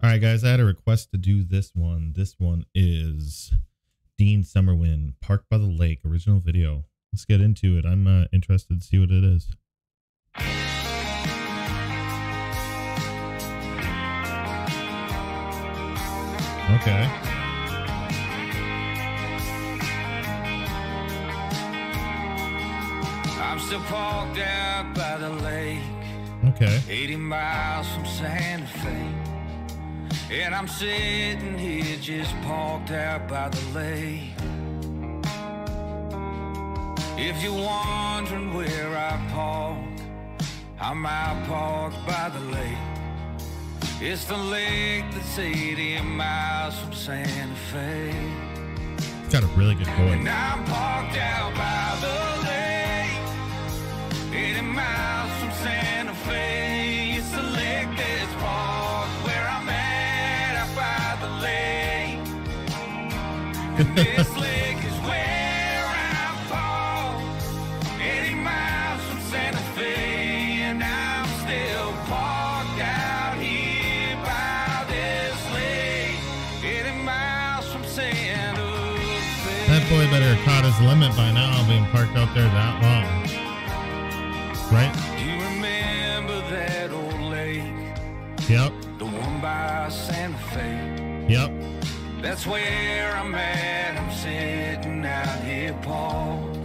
All right, guys, I had a request to do this one. This one is Dean Summerwind, Park by the Lake, original video. Let's get into it. I'm interested to see what it is. Okay. I'm still parked out by the lake. Okay. 80 miles from Santa Fe. And I'm sitting here just parked out by the lake. If you're wondering where I park, I'm out parked by the lake. It's the lake that's 80 miles from Santa Fe. Got a really good voice. And I'm parked out by the lake, 80 miles from Santa Fe. It's the lake that's parked where I'm at. This lake is where I fall, 80 miles from Santa Fe, and I'm still parked out here by this lake, 80 miles from Santa Fe. That boy better have caught his limit by now, being parked out there that long, right? Do you remember that old lake? Yep. The one by Santa Fe. Yep. That's where I'm at. I'm sitting out here parked.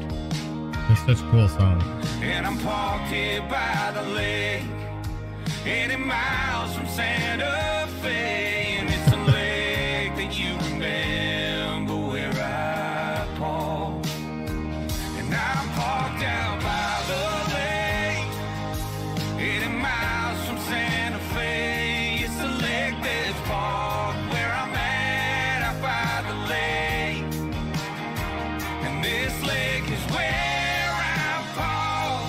That's such a cool song. And I'm parked here by the lake, 80 miles from Santa Fe. And it's the lake that you remember where I parked. And I'm parked out by the lake, 80 miles from Santa Fe. It's the lake that's parked where I'm at. This lake is where I fall,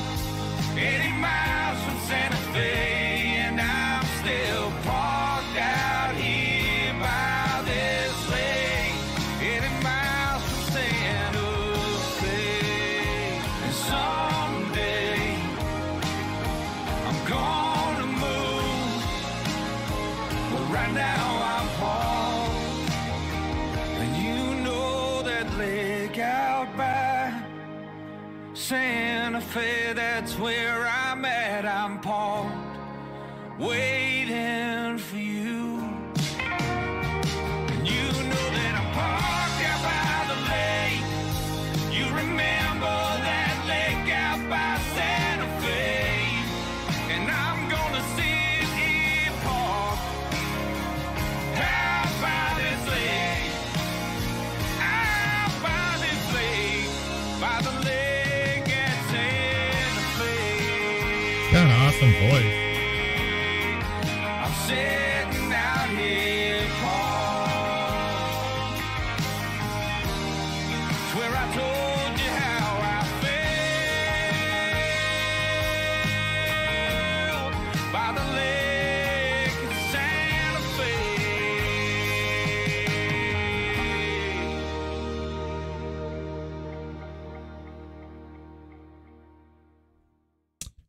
80 miles from Santa Fe, and I'm still parked out here by this lake, 80 miles from Santa Fe. And someday I'm gonna move, but right now I'm parked, and you know that lake out by Santa Fe, that's where I'm at. I'm parked, waiting for you. And you know that I'm parked out by the lake. You remember that lake out by Santa Fe. And I'm gonna sit here parked out by this lake. Got an awesome voice. I'm sitting out here parked. It's where I told you how I felt by the lake in Santa Fe.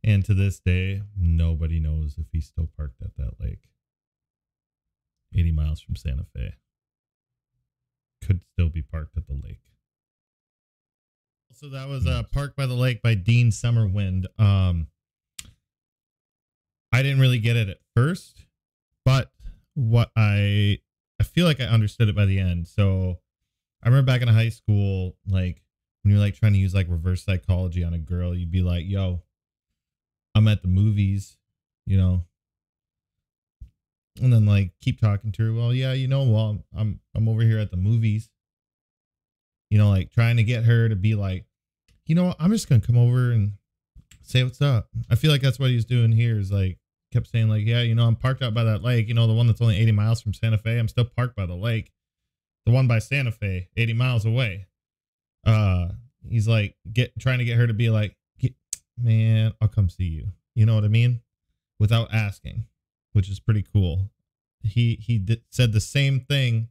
And to this day, nobody knows if he's still parked at that lake. 80 miles from Santa Fe. Could still be parked at the lake. So that was Park by the Lake by Dean Summerwind. I didn't really get it at first, but what I feel like I understood it by the end. So I remember back in high school, like when you're like trying to use like reverse psychology on a girl, you'd be like, yo, I'm at the movies, you know, and then like keep talking to her. Well, yeah, you know, well, I'm over here at the movies, you know, like trying to get her to be like, you know, I'm just going to come over and say what's up. I feel like that's what he's doing here, is like kept saying like, yeah, you know, I'm parked out by that lake, you know, the one that's only 80 miles from Santa Fe. I'm still parked by the lake, the one by Santa Fe, 80 miles away. He's like trying to get her to be like, man, I'll come see you. You know what I mean? Without asking, which is pretty cool. He said the same thing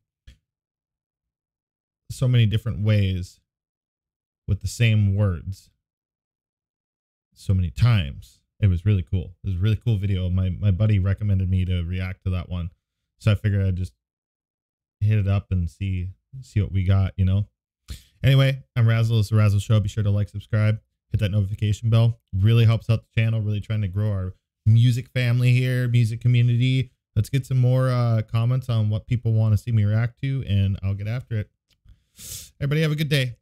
so many different ways with the same words so many times. It was really cool. It was a really cool video. My buddy recommended me to react to that one. So I figured I'd just hit it up and see what we got, you know? Anyway, I'm Razzle. It's The Razzle Show. Be sure to like, subscribe, hit that notification bell. Really helps out the channel. Really trying to grow our music family here, music community. Let's get some more comments on what people want to see me react to, and I'll get after it. Everybody have a good day.